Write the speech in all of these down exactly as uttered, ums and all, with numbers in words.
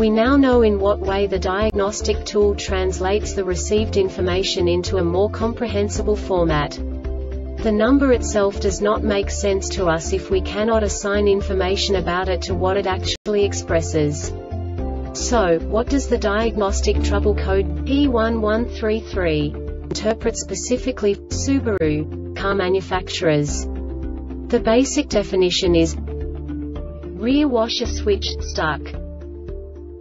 We now know in what way the diagnostic tool translates the received information into a more comprehensible format. The number itself does not make sense to us if we cannot assign information about it to what it actually expresses. So, what does the diagnostic trouble code P one one three three interpret specifically for Subaru car manufacturers? The basic definition is rear washer switch stuck.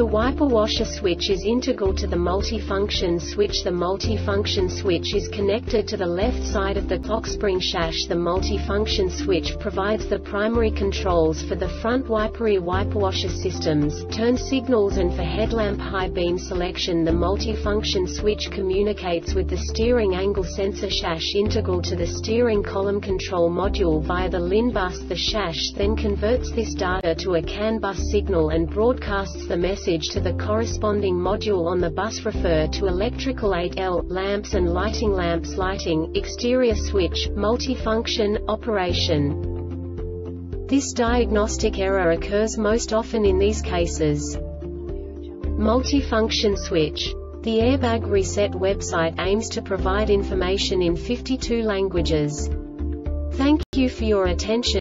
The wiper washer switch is integral to the multifunction switch. The multifunction switch is connected to the left side of the Clockspring shaft. The multifunction switch provides the primary controls for the front wiper, rear wiper washer systems, turn signals, and for headlamp high beam selection. The multifunction switch communicates with the steering angle sensor shaft, integral to the steering column control module via the L I N Bus. The shaft then converts this data to a C A N bus signal and broadcasts the message to the corresponding module on the bus. Refer to electrical eight L, lamps and lighting. Lamps, lighting, exterior switch, multifunction, operation. This diagnostic error occurs most often in these cases. Multifunction switch. The Airbag Reset website aims to provide information in fifty-two languages. Thank you for your attention.